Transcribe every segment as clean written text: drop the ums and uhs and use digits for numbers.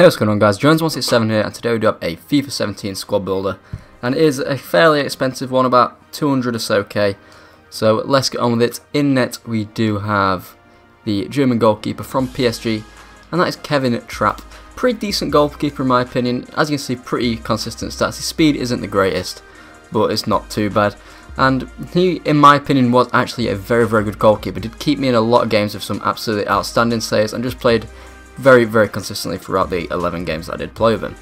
Hey, what's going on guys, Jonesy167 here, and today we do have a FIFA 17 squad builder, and it is a fairly expensive one, about 200 or so K, so let's get on with it. In net we do have the German goalkeeper from PSG, and that is Kevin Trapp. Pretty decent goalkeeper in my opinion. As you can see, pretty consistent stats. His speed isn't the greatest, but it's not too bad, and he, in my opinion, was actually a very, very good goalkeeper. Did keep me in a lot of games with some absolutely outstanding saves, and just played very, very consistently throughout the 11 games that I did play with him.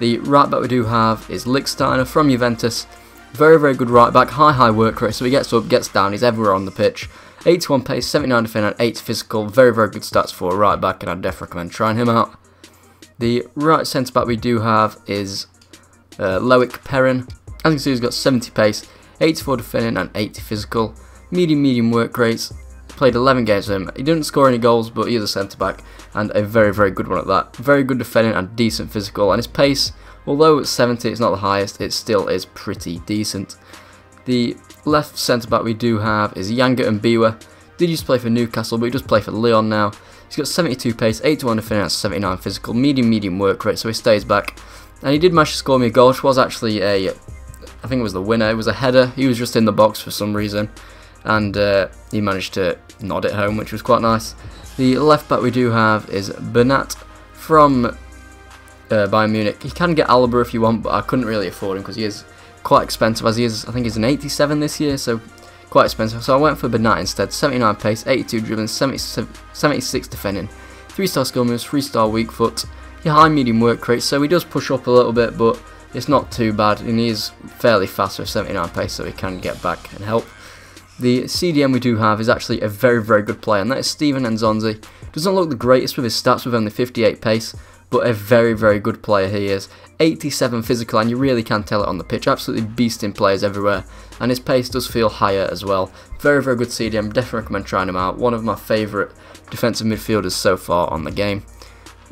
The right back we do have is Lichtsteiner from Juventus. Very, very good right back, high work rate, so he gets up, gets down, he's everywhere on the pitch. 81 pace, 79 defending, 8 physical, very, very good stats for a right back, and I'd definitely recommend trying him out. The right centre back we do have is Loic Perrin. As you can see, he's got 70 pace, 84 defending and 80 physical, medium work rates. Played 11 games with him. He didn't score any goals, but he is a centre back and a very, very good one at that. Very good defending and decent physical, and his pace, although it's 70, it's not the highest, it still is pretty decent. The left centre back we do have is Yanga Mbiwa. Did used to play for Newcastle, but he does play for Lyon now. He's got 72 pace, 81 defending and 79 physical, medium work rate, so he stays back. And he did manage to score me a goal, which was actually I think it was the winner. It was a header. He was just in the box for some reason, and he managed to nod it home, which was quite nice. The left back we do have is Bernat from Bayern Munich. You can get Alaba if you want, but I couldn't really afford him because he is quite expensive, as he is, I think he's an 87 this year, so quite expensive. So I went for Bernat instead. 79 pace, 82 dribbling, 76 defending, 3-star skill moves, 3-star weak foot, high-medium work rate, so he does push up a little bit, but it's not too bad, and he is fairly fast with 79 pace, so he can get back and help. The CDM we do have is actually a very, very good player, and that is Steven Nzonzi. Doesn't look the greatest with his stats with only 58 pace, but a very, very good player he is. 87 physical, and you really can tell it on the pitch. Absolutely beasting players everywhere, and his pace does feel higher as well. Very, very good CDM, definitely recommend trying him out. One of my favourite defensive midfielders so far on the game.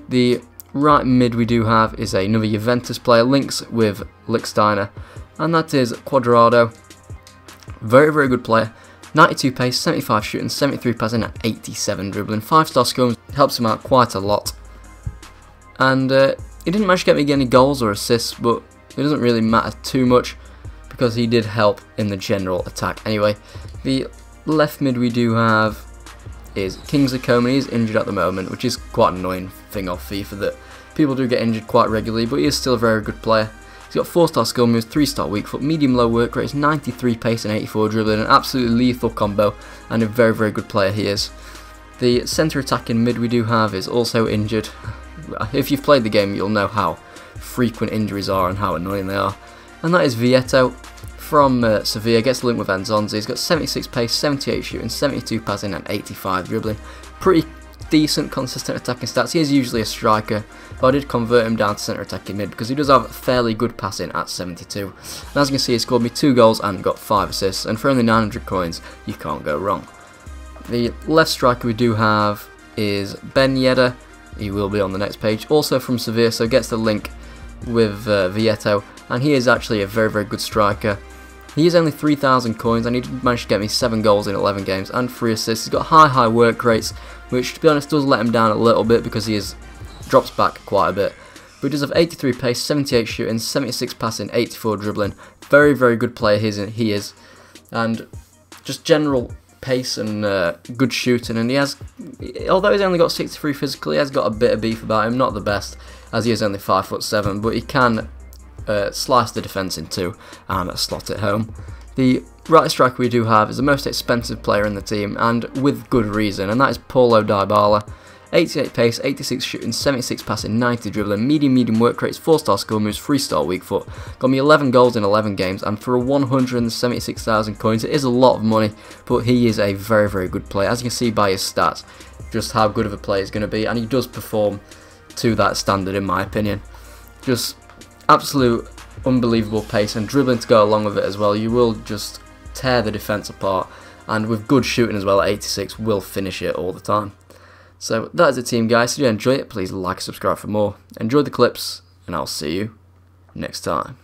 The right mid we do have is another Juventus player, links with Lichtsteiner, and that is Cuadrado. Very, very good player. 92 pace, 75 shooting, 73 passing and 87 dribbling. 5-star skill helps him out quite a lot. And he didn't manage to get me any goals or assists, but it doesn't really matter too much because he did help in the general attack. Anyway, the left mid we do have is Kingsley Coman. He is injured at the moment, which is quite an annoying thing off FIFA, that people do get injured quite regularly, but he is still a very good player. He's got 4-star skill moves, 3-star weak foot, medium-low work rates, 93 pace and 84 dribbling, an absolutely lethal combo, and a very, very good player he is. The centre attacking mid we do have is also injured. If you've played the game, you'll know how frequent injuries are and how annoying they are. And that is Vietto from Sevilla, gets linked with Nzonzi. He's got 76 pace, 78 shooting, 72 passing and 85 dribbling. Pretty decent, consistent attacking stats. He is usually a striker, but I did convert him down to centre attacking mid because he does have fairly good passing at 72. And as you can see, he scored me 2 goals and got 5 assists, and for only 900 coins, you can't go wrong. The left striker we do have is Ben Yedder. He will be on the next page, also from Sevilla, so gets the link with Vietto, and he is actually a very, very good striker. He is only 3,000 coins, and he did manage to get me 7 goals in 11 games and 3 assists. He's got high work rates, which to be honest does let him down a little bit because he is drops back quite a bit. But he does have 83 pace, 78 shooting, 76 passing, 84 dribbling. Very, very good player he is, and just general pace and good shooting. And he has, although he's only got 63 physical, he has got a bit of beef about him. Not the best, as he is only 5'7", but he can slice the defence in two and slot it home. The right striker we do have is the most expensive player in the team, and with good reason, and that is Paulo Dybala. 88 pace, 86 shooting, 76 passing, 90 dribbling, medium work rates, 4-star skill moves, 3-star weak foot. Got me 11 goals in 11 games, and for 176,000 coins, it is a lot of money, but he is a very, very good player. As you can see by his stats, just how good of a player he's going to be, and he does perform to that standard in my opinion. Just absolute unbelievable pace, and dribbling to go along with it as well. You will just tear the defence apart, and with good shooting as well at 86, will finish it all the time. So that is the team guys. If you enjoy it, please like and subscribe for more. Enjoy the clips, and I'll see you next time.